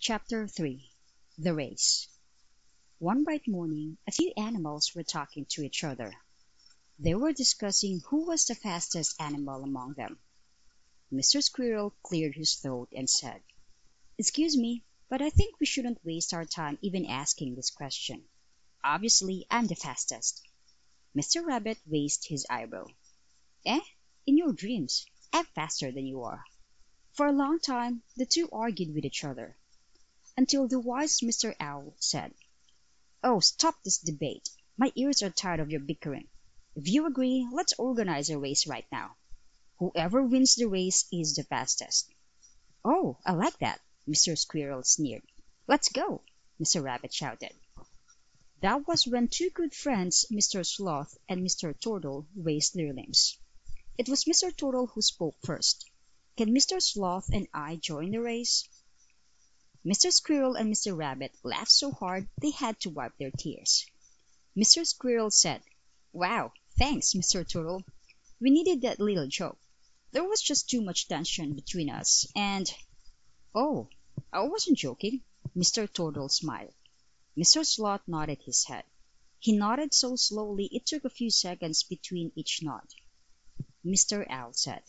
CHAPTER 3 The Race One bright morning a few animals were talking to each other. They were discussing who was the fastest animal among them. Mr. Squirrel cleared his throat and said, "Excuse me, but I think we shouldn't waste our time even asking this question. Obviously, I'm the fastest." Mr. Rabbit raised his eyebrow. "Eh? In your dreams, I'm faster than you are." For a long time the two argued with each other, until the wise Mr. Owl said, "Oh, stop this debate. My ears are tired of your bickering. If you agree, let's organize a race right now. Whoever wins the race is the fastest." "Oh, I like that," Mr. Squirrel sneered. "Let's go," Mr. Rabbit shouted. That was when two good friends, Mr. Sloth and Mr. Turtle, raised their limbs. It was Mr. Turtle who spoke first. "Can Mr. Sloth and I join the race?" Mr. Squirrel and Mr. Rabbit laughed so hard they had to wipe their tears. Mr. Squirrel said, "Wow, thanks, Mr. Turtle. We needed that little joke. There was just too much tension between us, and—" "Oh, I wasn't joking," Mr. Turtle smiled. Mr. Sloth nodded his head. He nodded so slowly it took a few seconds between each nod. Mr. Owl said,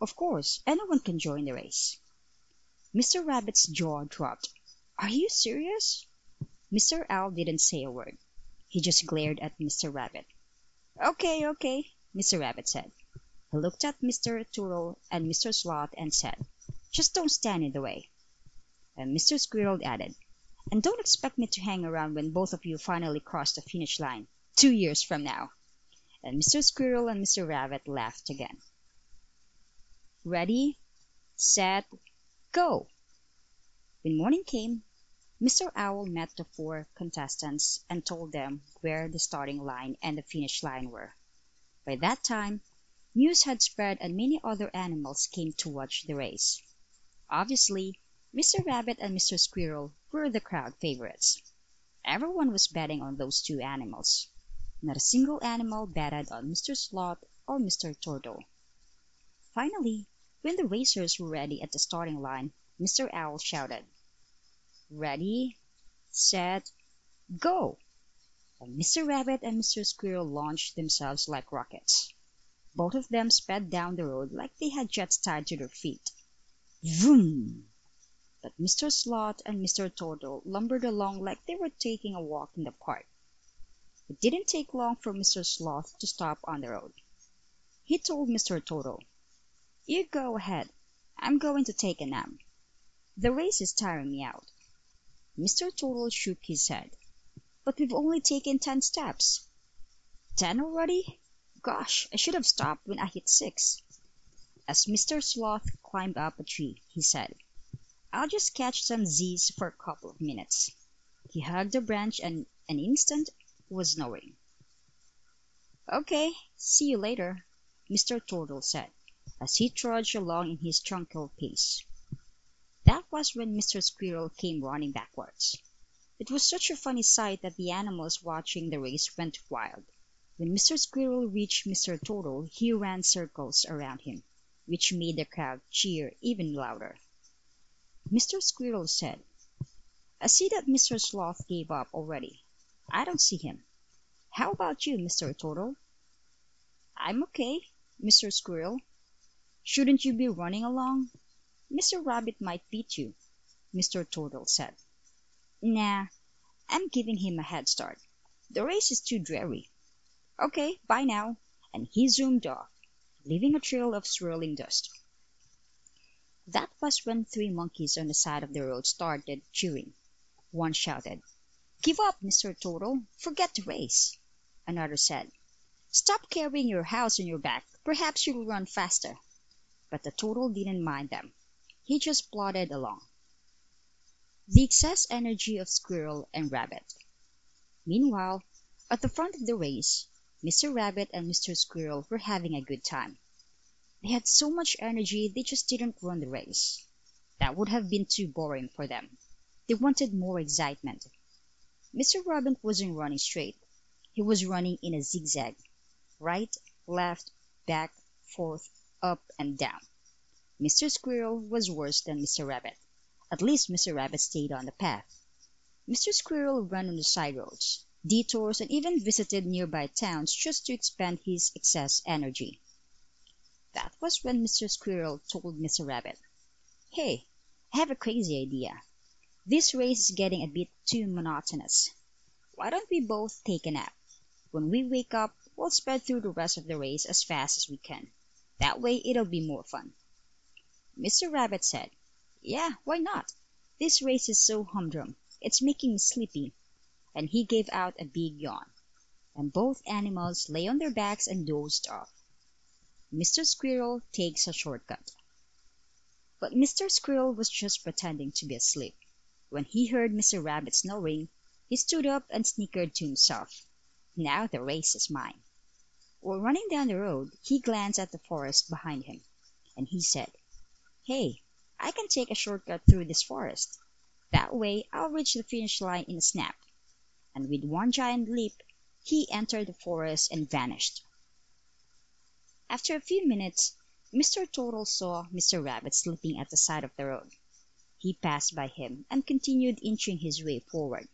"Of course, anyone can join the race." Mr. Rabbit's jaw dropped. "Are you serious?" Mr. Owl didn't say a word. He just glared at Mr. Rabbit. Okay, Mr. Rabbit said. He looked at Mr. Turtle and Mr. Sloth and said, "Just don't stand in the way." And Mr. Squirrel added, "And don't expect me to hang around when both of you finally cross the finish line 2 years from now." And Mr. Squirrel and Mr. Rabbit laughed again. "Ready, set, go!" When morning came, Mr. Owl met the four contestants and told them where the starting line and the finish line were. By that time, news had spread and many other animals came to watch the race. Obviously, Mr. Rabbit and Mr. Squirrel were the crowd favorites. Everyone was betting on those two animals. Not a single animal betted on Mr. Sloth or Mr. Turtle. Finally, when the racers were ready at the starting line, Mr. Owl shouted, "Ready, set, go!" And Mr. Rabbit and Mr. Squirrel launched themselves like rockets. Both of them sped down the road like they had jets tied to their feet. Vroom! But Mr. Sloth and Mr. Turtle lumbered along like they were taking a walk in the park. It didn't take long for Mr. Sloth to stop on the road. He told Mr. Turtle, "You go ahead. I'm going to take a nap. The race is tiring me out." Mr. Turtle shook his head. "But we've only taken 10 steps. 10 already? Gosh, I should have stopped when I hit 6. As Mr. Sloth climbed up a tree, he said, "I'll just catch some Z's for a couple of minutes." He hugged a branch and an instant was snoring. "Okay, see you later," Mr. Turtle said, as he trudged along in his tranquil pace. That was when Mr. Squirrel came running backwards. It was such a funny sight that the animals watching the race went wild. When Mr. Squirrel reached Mr. Turtle, he ran circles around him, which made the crowd cheer even louder. Mr. Squirrel said, "I see that Mr. Sloth gave up already. I don't see him. How about you, Mr. Turtle?" "I'm okay, Mr. Squirrel. Shouldn't you be running along? Mr. Rabbit might beat you," Mr. Turtle said. "Nah, I'm giving him a head start. The race is too dreary. Okay, bye now." And he zoomed off, leaving a trail of swirling dust. That was when 3 monkeys on the side of the road started cheering. One shouted, "Give up, Mr. Turtle. Forget the race." Another said, "Stop carrying your house on your back. Perhaps you'll run faster." But the Turtle didn't mind them. He just plodded along. The excess energy of Squirrel and Rabbit. Meanwhile, at the front of the race, Mr. Rabbit and Mr. Squirrel were having a good time. They had so much energy they just didn't run the race. That would have been too boring for them. They wanted more excitement. Mr. Rabbit wasn't running straight. He was running in a zigzag. Right, left, back, forth, up and down. Mr. Squirrel was worse than Mr. Rabbit, At least Mr. Rabbit stayed on the path. Mr. Squirrel ran on the side roads, detours, and even visited nearby towns just to expend his excess energy. That was when Mr. Squirrel told Mr. Rabbit, "Hey, I have a crazy idea. This race is getting a bit too monotonous. Why don't we both take a nap? When we wake up, we'll spread through the rest of the race as fast as we can. That way it'll be more fun." Mr. Rabbit said, "Yeah, why not? This race is so humdrum. It's making me sleepy." And he gave out a big yawn, and both animals lay on their backs and dozed off. Mr. Squirrel takes a shortcut. But Mr. Squirrel was just pretending to be asleep. When he heard Mr. Rabbit snoring, he stood up and snickered to himself, "Now the race is mine." While running down the road, he glanced at the forest behind him, and he said, "Hey, I can take a shortcut through this forest. That way I'll reach the finish line in a snap." And with one giant leap, he entered the forest and vanished. After a few minutes, Mr. Turtle saw Mr. Rabbit sleeping at the side of the road. He passed by him and continued inching his way forward.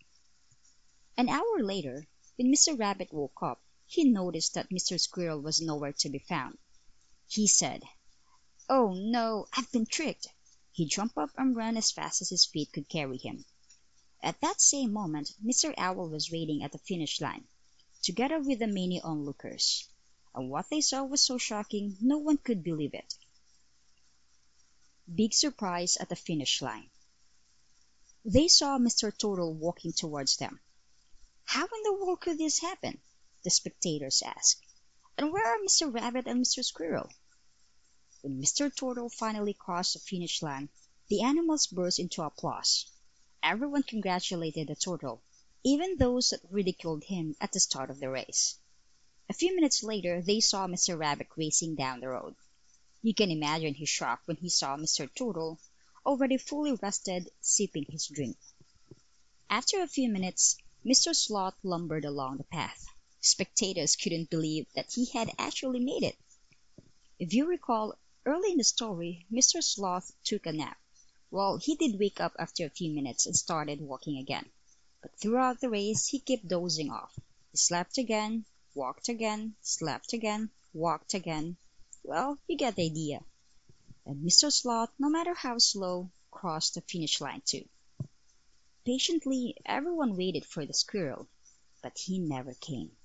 An hour later, when Mr. Rabbit woke up, he noticed that Mr. Squirrel was nowhere to be found. He said, "Oh no, I've been tricked." He jumped up and ran as fast as his feet could carry him. At that same moment, Mr. Owl was waiting at the finish line, together with the many onlookers, and what they saw was so shocking no one could believe it. Big surprise at the finish line. They saw Mr. Turtle walking towards them. "How in the world could this happen?" the spectators asked. "And where are Mr. Rabbit and Mr. Squirrel?" When Mr. Turtle finally crossed the finish line, the animals burst into applause. Everyone congratulated the turtle, even those that ridiculed him at the start of the race. A few minutes later, they saw Mr. Rabbit racing down the road. You can imagine his shock when he saw Mr. Turtle, already fully rested, sipping his drink. After a few minutes, Mr. Sloth lumbered along the path. Spectators couldn't believe that he had actually made it. If you recall, early in the story, Mr. Sloth took a nap. Well, he did wake up after a few minutes and started walking again. But throughout the race, he kept dozing off. He slept again, walked again, slept again, walked again. Well, you get the idea. And Mr. Sloth, no matter how slow, crossed the finish line too. Patiently, everyone waited for the squirrel, but he never came.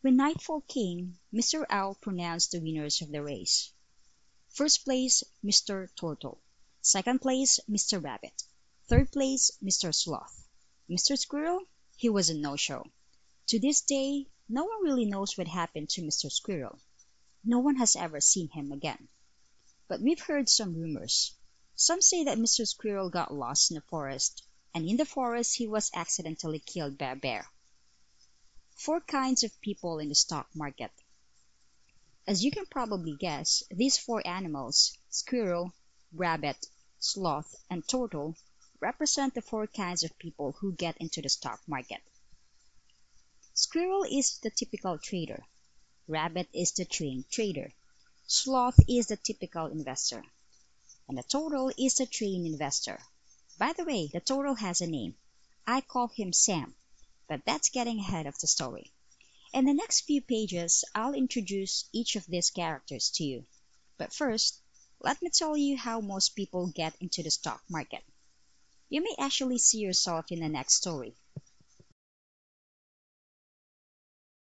When nightfall came, Mr. Owl pronounced the winners of the race. First place, Mr. Turtle. Second place, Mr. Rabbit. Third place, Mr. Sloth. Mr. Squirrel, he was a no-show. To this day, no one really knows what happened to Mr. Squirrel. No one has ever seen him again. But we've heard some rumors. Some say that Mr. Squirrel got lost in the forest, and in the forest he was accidentally killed by a bear. Four kinds of people in the stock market. As you can probably guess, these four animals, squirrel, rabbit, sloth, and turtle, represent the four kinds of people who get into the stock market. Squirrel is the typical trader. Rabbit is the trained trader. Sloth is the typical investor. And the turtle is the trained investor. By the way, the turtle has a name. I call him Sam. But that's getting ahead of the story. In the next few pages, I'll introduce each of these characters to you. But first, let me tell you how most people get into the stock market. You may actually see yourself in the next story.